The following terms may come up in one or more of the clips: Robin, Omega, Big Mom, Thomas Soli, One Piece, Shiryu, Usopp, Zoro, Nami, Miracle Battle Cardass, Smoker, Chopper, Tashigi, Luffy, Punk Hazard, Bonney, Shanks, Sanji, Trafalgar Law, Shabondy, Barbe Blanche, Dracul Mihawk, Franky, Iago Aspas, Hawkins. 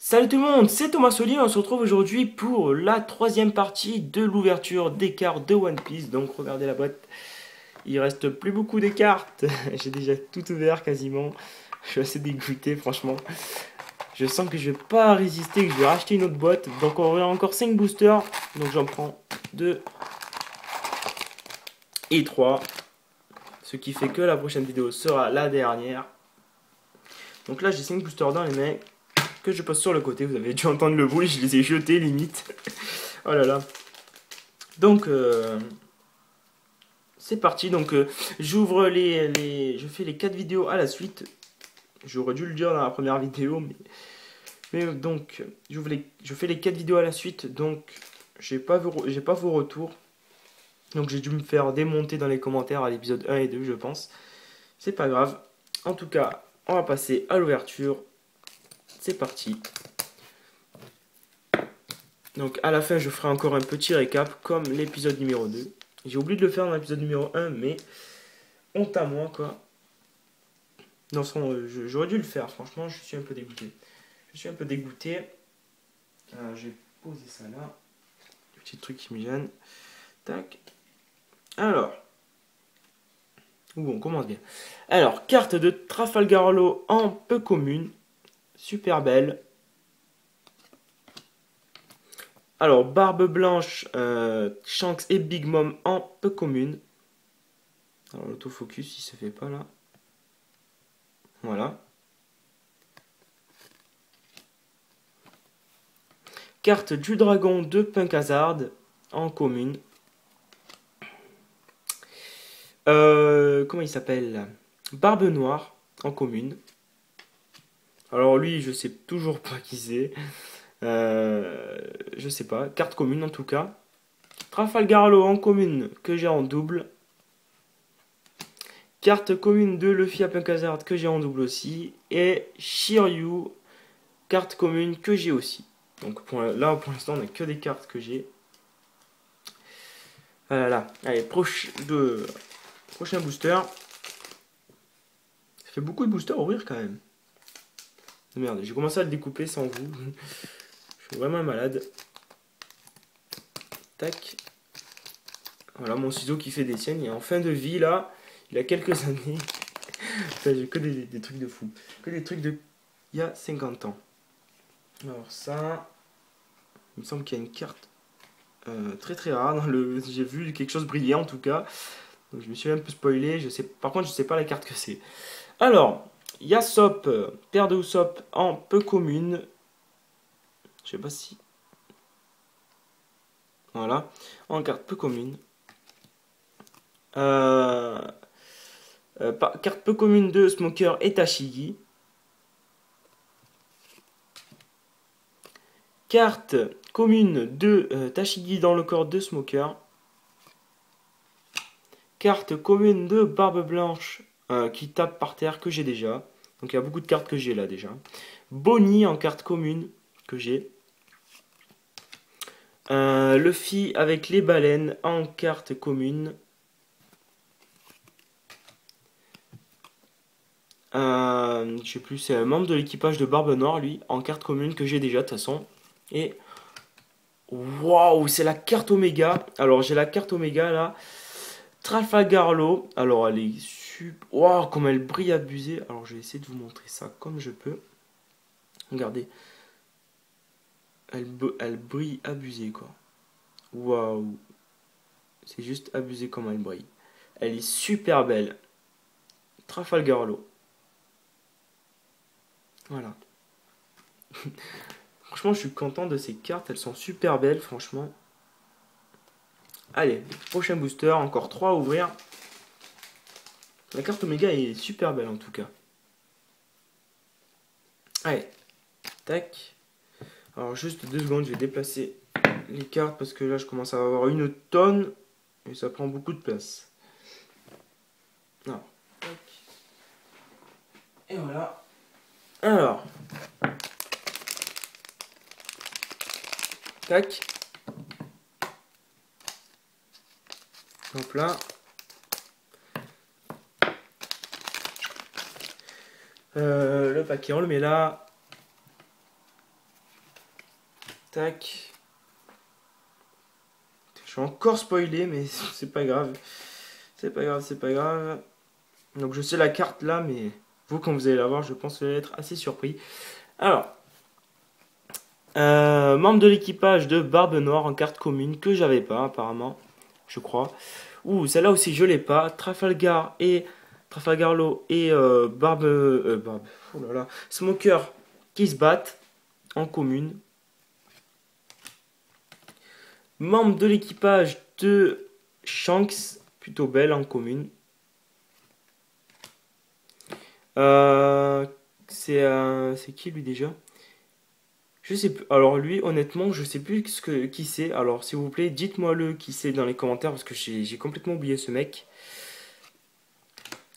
Salut tout le monde, c'est Thomas Soli, on se retrouve aujourd'hui pour la troisième partie de l'ouverture des cartes de One Piece. Donc regardez la boîte, il reste plus beaucoup des cartes, j'ai déjà tout ouvert quasiment, je suis assez dégoûté franchement. Je sens que je vais pas résister, que je vais racheter une autre boîte. Donc on aura encore 5 boosters, donc j'en prends 2 et 3. Ce qui fait que la prochaine vidéo sera la dernière. Donc là j'ai 5 boosters dans les mains. Que je passe sur le côté, vous avez dû entendre le bruit, je les ai jetés limite. Oh là là. Donc c'est parti. Donc j'ouvre je fais les 4 vidéos à la suite. J'aurais dû le dire dans la première vidéo, mais donc je fais les 4 vidéos à la suite. Donc j'ai pas vos retours. Donc j'ai dû me faire démonter dans les commentaires à l'épisode 1 et 2, je pense. C'est pas grave. En tout cas, on va passer à l'ouverture. C'est parti. Donc à la fin je ferai encore un petit récap comme l'épisode numéro 2. J'ai oublié de le faire dans l'épisode numéro 1 mais honte à moi quoi. Dans son j'aurais dû le faire franchement, je suis un peu dégoûté. J'ai posé ça là. Petit truc qui me gêne. Tac. Alors. Ouh, on commence bien. Alors, carte de Trafalgar Law en peu commune. Super belle. Alors, Barbe Blanche, Shanks et Big Mom en peu commune. Alors, l'autofocus, il se fait pas là. Voilà. Carte du dragon de Punk Hazard en commune. Comment il s'appelle? Barbe Noire en commune. Alors lui, je sais toujours pas qui c'est. Je sais pas. Carte commune en tout cas. Trafalgar Law en commune que j'ai en double. Carte commune de Luffy à Punk Hazard que j'ai en double aussi. Et Shiryu, carte commune que j'ai aussi. Donc là, pour l'instant, on n'a que des cartes que j'ai. Voilà, là. Allez, prochain booster. Ça fait beaucoup de boosters à ouvrir quand même. Merde, j'ai commencé à le découper sans vous. Je suis vraiment malade. Tac. Voilà mon ciseau qui fait des siennes. Il est en fin de vie là. Il a quelques années. Enfin, j'ai que des trucs de fou. Que des trucs de... Il y a 50 ans. Alors ça... Il me semble qu'il y a une carte très très rare. J'ai vu quelque chose briller en tout cas. Donc je me suis un peu spoilé. Par contre je sais pas la carte que c'est. Alors... Usopp, père de Usopp en peu commune. Je sais pas si. Voilà. En carte peu commune. Carte peu commune de Smoker et Tashigi. Carte commune de Tashigi dans le corps de Smoker. Carte commune de Barbe Blanche. Qui tape par terre que j'ai déjà. Donc il y a beaucoup de cartes que j'ai là déjà. Bonney en carte commune que j'ai. Luffy avec les baleines en carte commune. Je sais plus, c'est un membre de l'équipage de Barbe Noire lui en carte commune que j'ai déjà de toute façon. Et waouh, c'est la carte Oméga. Alors j'ai la carte Oméga là. Trafalgar Law. Alors elle est super. Waouh, comme elle brille abusée. Alors je vais essayer de vous montrer ça comme je peux. Regardez. Elle brille abusée quoi. Waouh. C'est juste abusé comme elle brille. Elle est super belle. Trafalgar Law. Voilà. Franchement, je suis content de ces cartes. Elles sont super belles, franchement. Allez, prochain booster, encore 3 à ouvrir. La carte Oméga est super belle en tout cas. Allez, tac. Alors juste 2 secondes, je vais déplacer les cartes parce que là je commence à avoir une tonne et ça prend beaucoup de place. Alors, tac. Et voilà. Alors, Tac. Hop là. Le paquet, on le met là. Tac. Je suis encore spoilé, mais c'est pas grave. C'est pas grave, c'est pas grave. Donc je sais la carte là, mais vous, quand vous allez la voir, je pense que vous allez être assez surpris. Alors, membre de l'équipage de Barbe Noire en carte commune que j'avais pas apparemment, je crois. Ouh, celle-là aussi je l'ai pas. Trafalgar et Trafalgar Law et Barbe, oh là là, Smoker qui se battent en commune. Membre de l'équipage de Shanks, plutôt belle en commune. C'est qui lui déjà? Je sais plus. Alors lui, honnêtement, je sais plus qui c'est. Alors s'il vous plaît, dites-moi le qui c'est dans les commentaires parce que j'ai complètement oublié ce mec.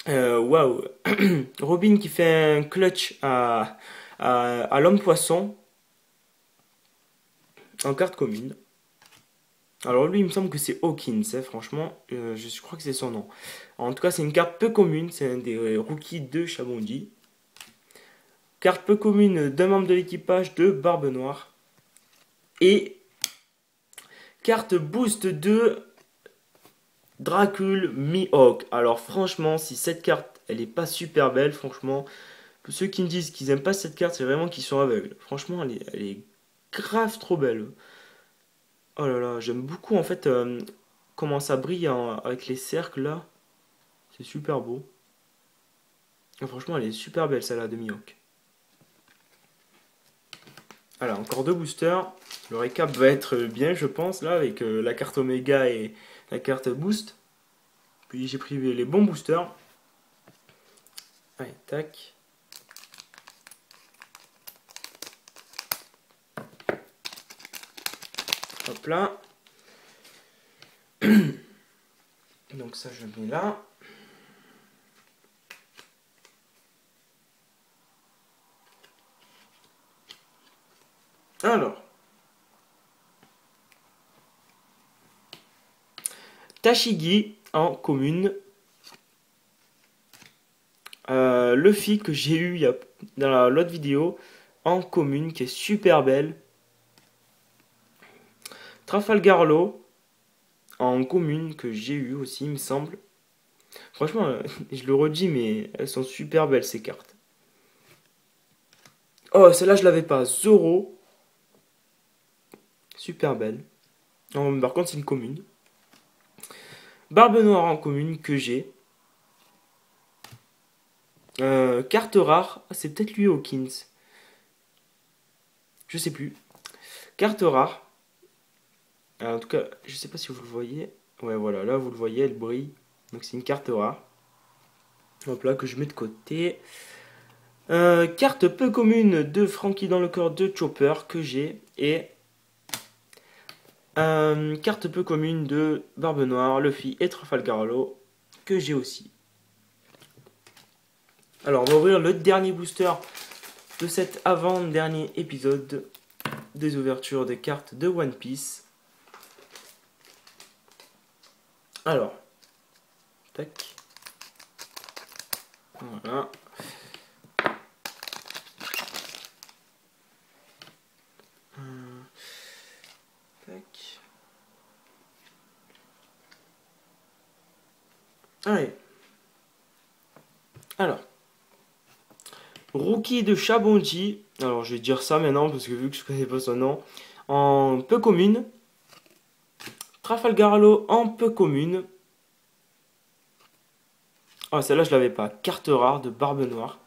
Waouh. Robin qui fait un clutch à l'homme poisson en carte commune. Alors lui, il me semble que c'est Hawkins, hein, franchement, je crois que c'est son nom. En tout cas, c'est une carte peu commune, c'est un des rookies de Shabondy. Carte peu commune d'un membre de l'équipage de Barbe Noire. Et carte boost de Dracul Mihawk. Alors franchement, si cette carte, elle n'est pas super belle, franchement, ceux qui me disent qu'ils n'aiment pas cette carte, c'est vraiment qu'ils sont aveugles. Franchement, elle est grave trop belle. Oh là là, j'aime beaucoup en fait comment ça brille hein, avec les cercles là. C'est super beau. Et franchement, elle est super belle celle-là de Mihawk. Voilà, encore deux boosters. Le récap va être bien, je pense, là, avec la carte Oméga et la carte Boost. Puis j'ai pris les bons boosters. Allez, tac. Hop là. Donc ça je mets là. Alors. Tashigi en commune. Luffy que j'ai eu dans l'autre vidéo en commune qui est super belle. Trafalgar Law en commune que j'ai eu aussi, il me semble. Franchement, je le redis, mais elles sont super belles ces cartes. Oh, celle-là, je l'avais pas. Zoro. Super belle. Non, par contre, c'est une commune. Barbe Noire en commune que j'ai. Carte rare. C'est peut-être lui, Hawkins. Je sais plus. Carte rare. Alors, en tout cas, je sais pas si vous le voyez. Ouais, voilà, là, vous le voyez, elle brille. Donc, c'est une carte rare. Hop là, que je mets de côté. Carte peu commune de Franky dans le corps de Chopper que j'ai. Et carte peu commune de Barbe Noire, Luffy et Trafalgar Law que j'ai aussi. Alors, on va ouvrir le dernier booster de cet avant-dernier épisode des ouvertures des cartes de One Piece. Alors, tac, voilà, tac, allez, alors, rookie de Shabondy, alors je vais dire ça maintenant parce que vu que je connais pas son nom, en peu commune, Trafalgar Law en peu commune. Ah, celle-là, je l'avais pas. Carte rare de Barbe Noire.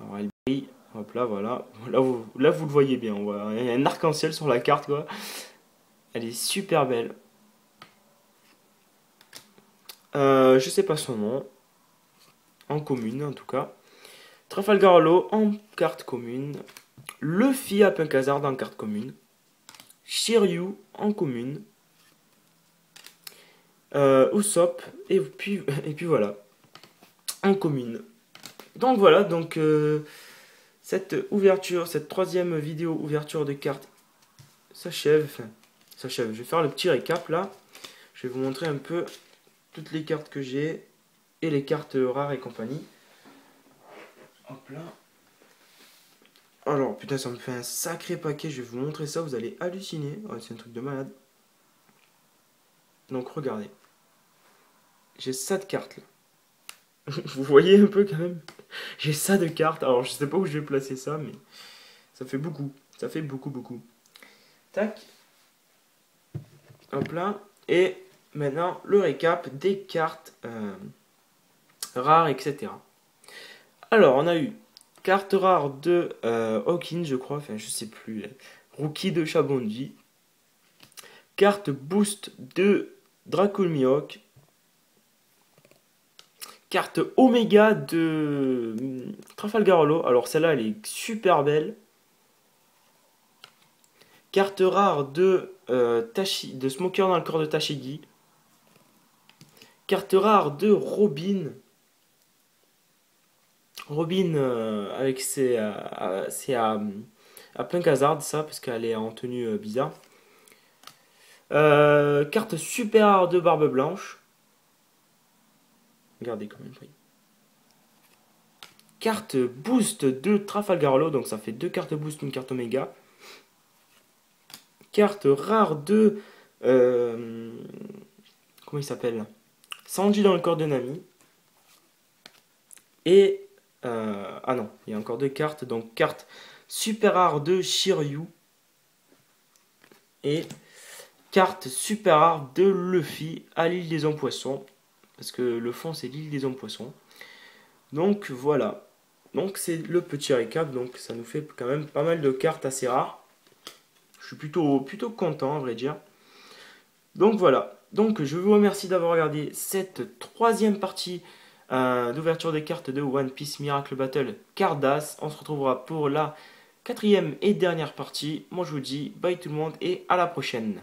Alors, elle brille. Hop là, voilà. Là, vous le voyez bien. Il y a un arc-en-ciel sur la carte, quoi. Elle est super belle. Je sais pas son nom. En commune, en tout cas. Trafalgar Law en carte commune. Luffy à Punk Hazard en carte commune. Shiryu en commune. Usopp et puis voilà en commune. Donc voilà, donc cette ouverture, cette troisième vidéo ouverture de cartes s'achève. s'achève. Je vais faire le petit récap là. Je vais vous montrer un peu toutes les cartes que j'ai et les cartes rares et compagnie. Hop là. Alors putain, ça me fait un sacré paquet. Je vais vous montrer ça, vous allez halluciner. Oh, c'est un truc de malade. Donc regardez. J'ai ça de cartes là. Vous voyez un peu quand même. J'ai ça de cartes. Alors je sais pas où je vais placer ça, mais ça fait beaucoup. Ça fait beaucoup, beaucoup. Tac. Hop là. Et maintenant le récap des cartes rares, etc. Alors on a eu carte rare de Hawkins, je crois, enfin je sais plus, rookie de Shabondy, carte boost de Dracul Mihawk, carte Oméga de Trafalgar Law, alors celle-là elle est super belle, carte rare de Smoker dans le corps de Tashigi, carte rare de Robin avec ses... c'est à Punk Hazard ça, parce qu'elle est en tenue bizarre. Carte super rare de Barbe Blanche. Regardez quand même. Oui. Carte boost de Trafalgar Law, donc ça fait deux cartes boost, une carte Oméga. Carte rare de... comment il s'appelle? Sanji dans le corps de Nami. Et... ah non, il y a encore deux cartes. Donc carte super rare de Shiryu. Et carte super rare de Luffy à l'île des hommes poissons. Parce que le fond c'est l'île des hommes poissons. Donc voilà. Donc c'est le petit récap. Donc ça nous fait quand même pas mal de cartes assez rares. Je suis plutôt content à vrai dire. Donc voilà. Donc je vous remercie d'avoir regardé cette troisième partie d'ouverture des cartes de One Piece Miracle Battle Cardass. On se retrouvera pour la quatrième et dernière partie. Moi je vous dis bye tout le monde et à la prochaine.